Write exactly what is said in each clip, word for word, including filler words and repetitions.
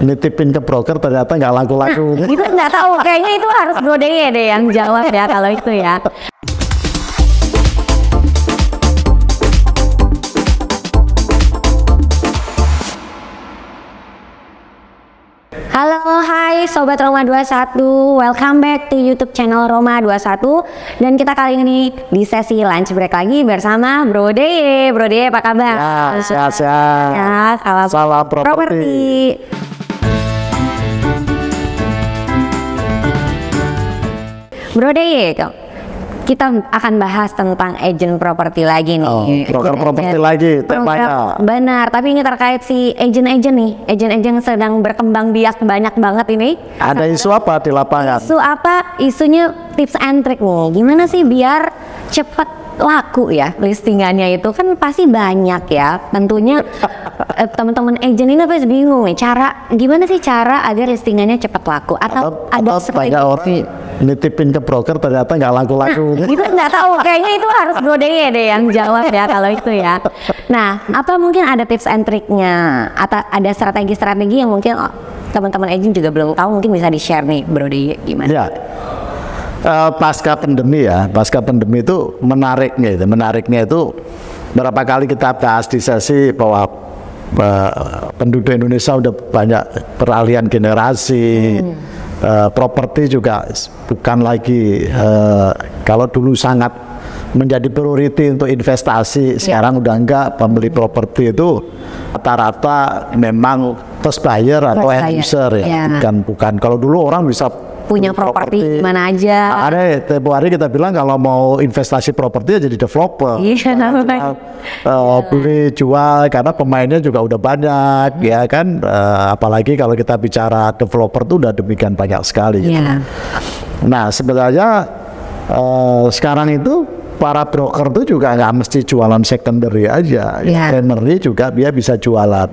nitipin ke broker ternyata nggak laku-laku. Nah, itu nggak tahu, kayaknya itu harus Bro Deye deh yang jawab ya kalau itu ya. Halo, hai Sobat Roma dua puluh satu, welcome back to YouTube channel Roma dua puluh satu. Dan kita kali ini di sesi lunch break lagi bersama Bro Deye. Bro Deye, apa kabar? Ya, sehat-sehat. Ya, salam, salam properti. Bro Deye, kita akan bahas tentang agent properti lagi nih. Oh, broker properti lagi, temanya. Benar, tapi ini terkait si agent-agent nih, agent-agent sedang berkembang biak banyak banget ini. Ada isu apa di lapangan? Isu apa? Isunya tips and trick nih. Gimana sih biar cepat laku ya listingannya itu? Kan pasti banyak ya. Tentunya teman-teman agent ini pasti bingung nih. Cara gimana sih cara agar listingannya cepat laku? Atau, atau ada seperti orang nitipin ke broker ternyata nggak laku-laku. Nah, itu nggak tahu, kayaknya itu harus Bro Deye deh yang jawab ya kalau itu ya. Nah, apa mungkin ada tips and triknya atau ada strategi-strategi yang mungkin oh, teman-teman agent juga belum tahu, mungkin bisa di-share nih Bro Deye gimana? Ya, uh, pasca pandemi ya, pasca pandemi itu menariknya itu, menariknya itu berapa kali kita bahas di sesi bahwa Uh, penduduk Indonesia udah banyak peralihan generasi, hmm. uh, properti juga bukan lagi uh, kalau dulu sangat menjadi prioriti untuk investasi, sekarang yeah. udah enggak. Pembeli hmm. properti itu rata-rata memang first buyer atau end user ya, yeah. bukan bukan. Kalau dulu orang bisa punya properti mana aja. Ada tiap hari kita bilang kalau mau investasi properti jadi developer. Iya, namanya beli jual karena pemainnya juga udah banyak, hmm. ya kan. Uh, apalagi kalau kita bicara developer tuh udah demikian banyak sekali. Yeah. Gitu. Nah sebenarnya uh, sekarang itu para broker tuh juga nggak mesti jualan secondary aja, yeah. primary juga dia bisa jualan.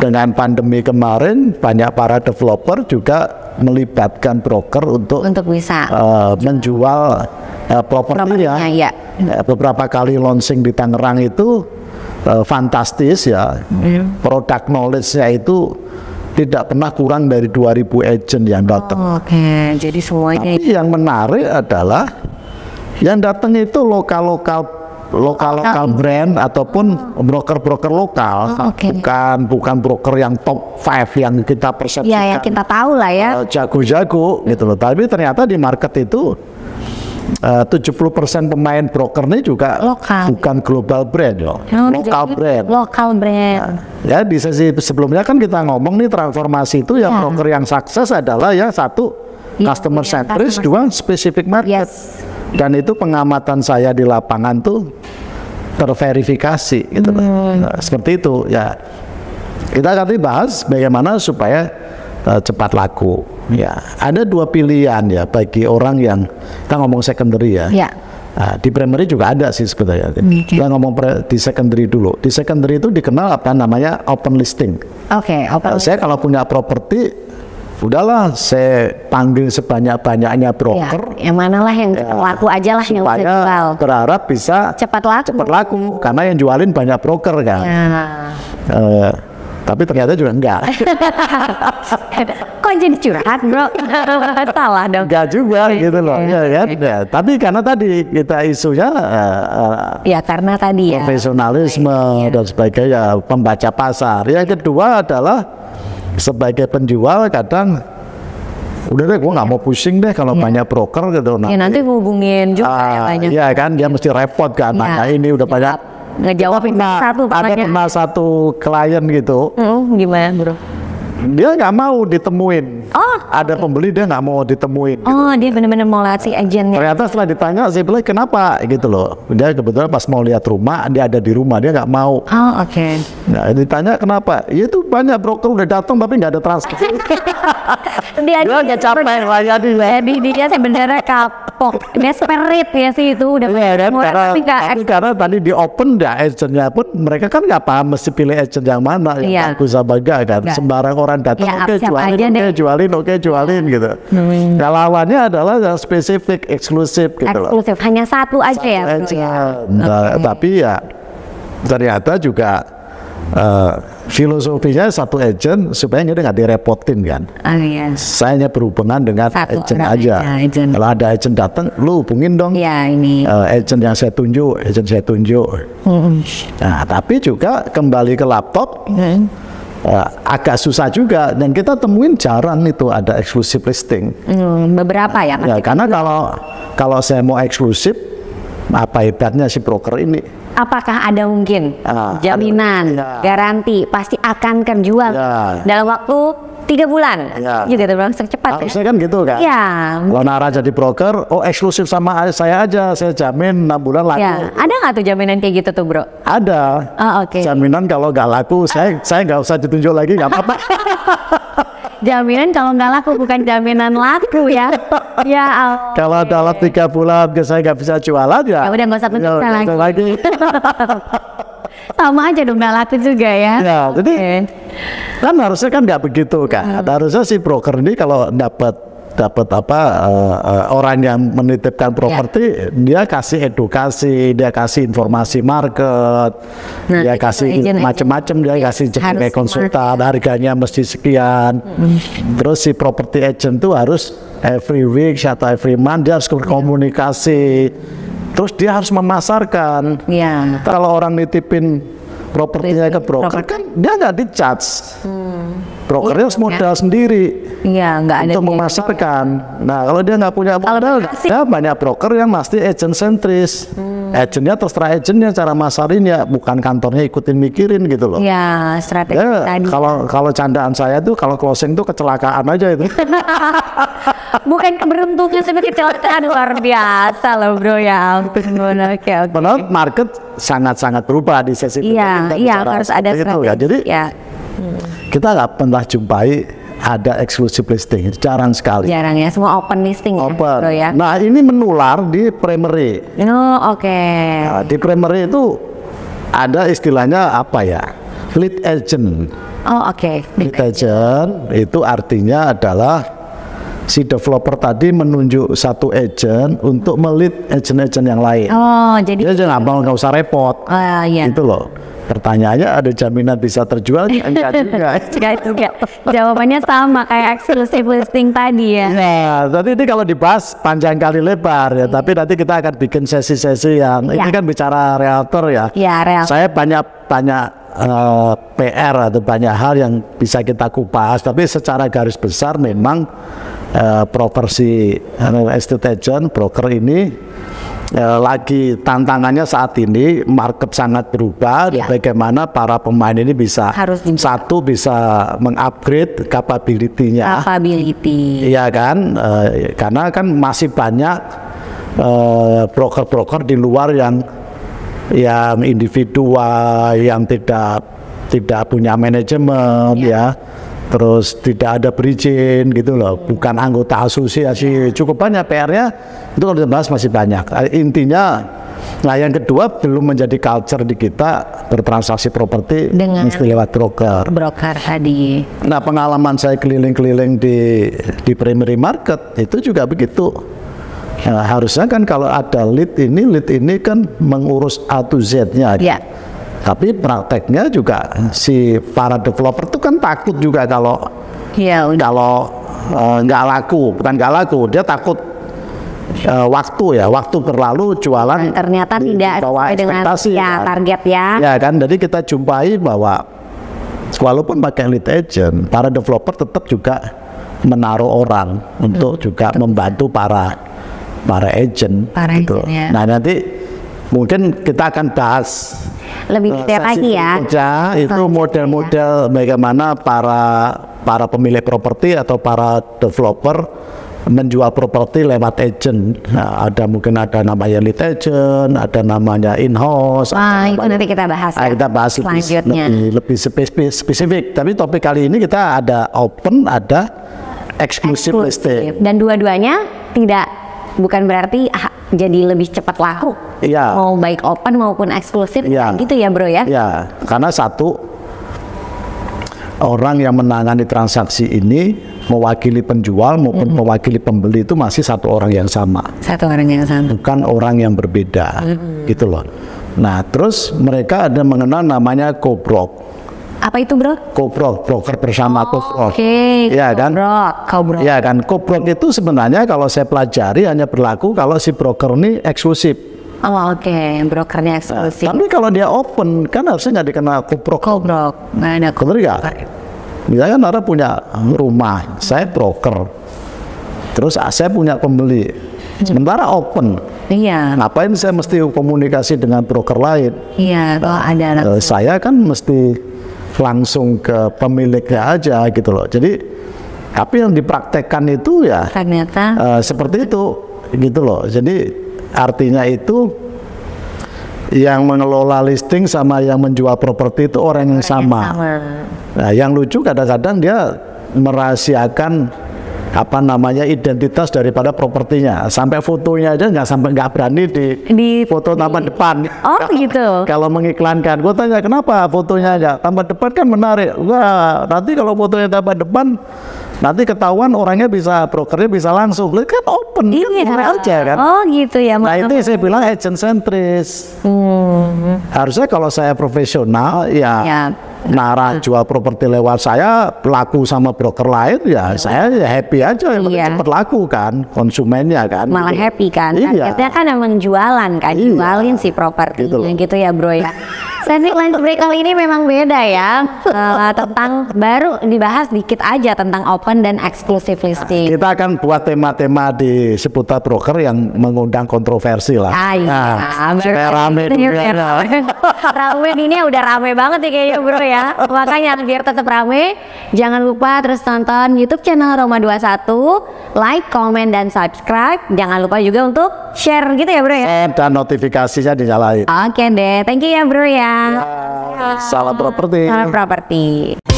Dengan pandemi kemarin banyak para developer juga melibatkan broker untuk, untuk bisa uh, menjual uh, properti ya. ya. Beberapa kali launching di Tangerang itu uh, fantastis ya. Mm. Product knowledge-nya itu tidak pernah kurang dari dua ribu agent yang datang. Oh, Oke, okay. jadi semuanya. Tapi yang menarik adalah yang datang itu lokal-lokal. lokal-lokal brand ataupun broker-broker lokal, oh, okay. bukan bukan broker yang top five yang kita persepsikan. Ya, yang kita tahu lah ya. Jago-jago gitu loh. Tapi ternyata di market itu uh, tujuh puluh persen pemain broker ini juga lokal. Bukan global brand loh. Oh, lokal brand. Lokal brand. Ya, ya di sesi sebelumnya kan kita ngomong nih transformasi itu yang ya. broker yang sukses adalah ya satu ya, customer ya, centric, customer. dua specific market. Yes. Dan itu pengamatan saya di lapangan tuh terverifikasi gitu. Hmm. Nah, seperti itu ya. Kita nanti bahas bagaimana supaya uh, cepat laku. Ya, ada dua pilihan ya bagi orang yang kita ngomong secondary ya. ya. Nah, di primary juga ada sih sebenarnya. Okay. Kita ngomong di secondary dulu. Di secondary itu dikenal apa namanya open listing. Oke, okay, open. Nah, saya kalau punya properti udahlah, saya panggil sebanyak-banyaknya broker. Ya, yang manalah yang ya, laku aja lah yang bisa jual. Berharap bisa cepat laku. Cepat laku, karena yang jualin banyak broker kan. Ya. Uh, tapi ternyata juga enggak. Kok jadi curhat bro? Salah dong. Enggak juga gitu loh. Ya, ya, ya. Tapi karena tadi kita isunya. Uh, uh, ya karena tadi ya. Profesionalisme ya. dan sebagainya, pembaca pasar. Yang kedua adalah sebagai penjual kadang udah deh gue nggak mau pusing deh kalau yeah. banyak broker gitu nanti, ya, nanti hubungin juga uh, ya banyak ya kan dia mesti repot kan yeah. nah ini udah banyak ngejawabin satu ada pernah satu klien gitu mm, gimana bro dia nggak mau ditemuin. Oh, ada okay. pembeli dia nggak mau ditemuin. Gitu. Oh, dia benar-benar mau lihat si agennya. Ternyata setelah ditanya saya bilang kenapa gitu loh. Dia kebetulan pas mau lihat rumah dia ada di rumah dia nggak mau. Oh oke. Okay. Nah ditanya kenapa? Ya itu banyak broker udah datang tapi nggak ada transfer. dia nggak capek melayani. Jadi dia sebenarnya kapok. Desperate ya sih itu udah. Iya, karena, karena tadi di open dah agennya pun mereka kan nggak paham mesti pilih agent yang mana yang bagus apa enggak kan sembarang orang. Orang datang, ya, oke okay, jualin, oke okay, jualin, oke okay, jualin gitu. Hmm. Lawannya adalah yang spesifik, eksklusif gitu loh. Eksklusif, hanya satu aja satu ya. Aja. Ya. Nah, okay. Tapi ya ternyata juga Uh, filosofinya satu agent supaya dia nggak direpotin kan. Oh, yes. Saya hanya berhubungan dengan satu agent aja. Agent. Kalau ada agent datang, lu hubungin dong. Ya, ini. Uh, agent yang saya tunjuk, agent saya tunjuk. Mm-hmm. Nah, tapi juga kembali ke laptop mm-hmm. uh, agak susah juga, dan kita temuin jarang itu ada eksklusif listing. Mm, beberapa ya. Nah, ya karena kalau kalau saya mau eksklusif, apa hebatnya si broker ini? Apakah ada mungkin ah, jaminan, ada, ya. garanti pasti akan terjual ya. dalam waktu tiga bulan ya. juga terlangsung cepat? Harusnya ya? kan gitu kan? Ya. Kalau Nara jadi broker, oh eksklusif sama saya aja, saya jamin enam bulan laku. Ya. Ada nggak tuh jaminan kayak gitu tuh bro? Ada. Oh, Oke. Okay. Jaminan kalau nggak laku, saya saya nggak usah ditunjuk lagi, nggak apa-apa. Jaminan kalau nggak laku, bukan jaminan laku ya. Ya Allah. Kalau dalam tiga bulan saya nggak bisa jualan ya. Ya udah nggak usah tunjuk lagi. lagi. Sama aja dong nggak laku juga ya. Ya jadi okay. kan harusnya kan nggak begitu kan. Hmm. Harusnya si broker ini kalau dapat dapat apa uh, uh, orang yang menitipkan properti ya. dia kasih edukasi, dia kasih informasi market, nah, dia kasih macam-macam, dia ya, kasih jenis konsultan, harganya mesti sekian. Hmm. Terus si property agent itu harus every week atau every month dia harus berkomunikasi. Terus dia harus memasarkan. Ya. Kalau orang nitipin propertinya ke broker, property. kan dia nggak di-charge. Hmm. Brokernya harus modal ya. sendiri. Iya, nggak ada untuk memasarkan. Ya. Nah, kalau dia nggak punya modal, ya banyak broker yang pasti agent sentris. Hmm. Agentnya atau setelah agentnya cara masarin ya, bukan kantornya ikutin mikirin gitu loh. Iya, strategi ya, tadi. Kalau kalau candaan saya tuh kalau closing tuh kecelakaan aja itu. Bukan keberuntungan, tapi kecelakaan luar biasa loh bro ya. Oke, oke. Menurut market sangat-sangat berubah di sesi Iya, iya harus ada strategi. Ya. Jadi ya. Hmm. Kita nggak pernah jumpai ada eksklusif listing, jarang sekali. Jarang ya, semua open listing open. ya. Bro, ya? Nah ini menular di primary. Oh oke. Okay. Nah, di primary itu ada istilahnya apa ya? Lead agent. Oh oke. Okay. Lead agent itu artinya adalah si developer tadi menunjuk satu agent untuk melid agent-agent yang lain. Oh, jadi dia jangan mau nggak usah repot. Uh, iya. Gitu loh. Pertanyaannya ada jaminan bisa terjual enggak juga? Enggak juga. Jawabannya sama kayak eksklusif listing tadi ya. Nah, tadi ini kalau dibahas panjang kali lebar ya, tapi nanti kita akan bikin sesi-sesi yang ya. ini kan bicara realtor ya. Iya, realtor. Saya banyak tanya Uh, P R atau banyak hal yang bisa kita kupas, tapi secara garis besar memang uh, property uh, estate agent broker ini uh, lagi tantangannya saat ini market sangat berubah. Ya. Bagaimana para pemain ini bisa Harus satu bisa mengupgrade capability-nya, capability, iya kan? Uh, karena kan masih banyak broker-broker uh, di luar yang yang individual, yang tidak tidak punya manajemen ya. ya, terus tidak ada berizin gitu loh, bukan anggota asosiasi. Ya. Cukup banyak P R-nya itu kalau dibahas masih banyak. Intinya, nah yang kedua belum menjadi culture di kita bertransaksi properti dengan lewat broker. Broker tadi. Nah pengalaman saya keliling-keliling di di primary market itu juga begitu. Nah, harusnya kan kalau ada lead ini, lead ini kan mengurus A to Z-nya. Ya. Tapi prakteknya juga si para developer itu kan takut juga kalau ya, kalau uh, nggak laku, bukan nggak laku, dia takut uh, waktu ya, waktu berlalu jualan. Nah, ternyata di, tidak sesuai dengan ya, target ya. Ya kan, jadi kita jumpai bahwa walaupun pakai lead agent, para developer tetap juga menaruh orang untuk hmm. juga Betul. membantu para para agent, para gitu. agent ya. Nah nanti mungkin kita akan bahas lebih detail lagi ya kerja, itu model-model ya. bagaimana para para pemilik properti atau para developer menjual properti lewat agent. Nah, ada mungkin ada namanya lead agent, ada namanya in-house. Wah, itu nanti kita bahas. Nah, ya? Kita bahas selanjutnya lebih, lebih spesifik, spesifik. Tapi topik kali ini kita ada open, ada eksklusif listing. Dan dua-duanya tidak bukan berarti ah, jadi lebih cepat laku. Iya. Mau baik open maupun eksklusif iya. gitu ya, Bro ya. Iya. Karena satu orang yang menangani transaksi ini mewakili penjual maupun mm-hmm. mewakili pembeli itu masih satu orang yang sama. Satu orang yang sama. Bukan orang yang berbeda. Mm-hmm. Gitu loh. Nah, terus mereka ada mengenal namanya co-broker. Apa itu, Bro? Koprok, broker bersama oh, koprok. Oke, okay. Ya, koprok, koprok. Ya, dan koprok itu sebenarnya kalau saya pelajari hanya berlaku kalau si broker ini eksklusif. Oh, oke, okay. Brokernya eksklusif. Nah, tapi kalau dia open, kan harusnya nggak dikenal koprok. Koprok, nggak ada koprok. Misalkan Nara punya rumah, saya broker, terus saya punya pembeli. Sementara open, iya. Ngapain saya mesti komunikasi dengan broker lain? Iya, kalau ada langsung. Saya kan mesti langsung ke pemiliknya aja gitu loh. Jadi, tapi yang dipraktekkan itu ya ternyata uh, seperti itu gitu loh. Jadi artinya itu yang mengelola listing sama yang menjual properti itu orang yang sama. Nah, yang lucu kadang-kadang dia merahasiakan apa namanya identitas daripada propertinya, sampai fotonya aja nggak sampai nggak berani di, di foto taman di, depan. Oh gitu. Kalau mengiklankan, gue tanya kenapa fotonya aja taman depan kan menarik. Wah, nanti kalau fotonya taman depan, nanti ketahuan orangnya bisa brokernya bisa langsung. Kan open, iya, kan iya. Aja kan. Oh gitu ya. Nah itu saya bilang agent sentris. Hmm. Harusnya kalau saya profesional ya. Ya. Nara jual properti lewat saya, pelaku sama broker lain ya, ya. Saya happy aja, yang iya. Cepat laku kan, konsumennya kan. Malah gitu. Happy kan, iya. Akhirnya kan emang jualan kan, iya. Jualin si properti gitu, gitu ya bro ya. Sesi lunch break kali ini memang beda ya, uh, tentang baru dibahas dikit aja tentang open dan exclusive listing. Kita akan buat tema-tema di seputar broker yang mengundang kontroversi lah. Ah, iya. Nah, supaya rame dunia. Rame ini udah rame banget ya kayaknya bro. Ya, makanya biar tetap rame, jangan lupa terus tonton YouTube channel Roma dua puluh satu, like, komen, dan subscribe. Jangan lupa juga untuk share gitu ya bro ya. Share dan notifikasinya dinyalain. Oke deh, thank you ya bro ya. Ya. Salam properti. Salam properti.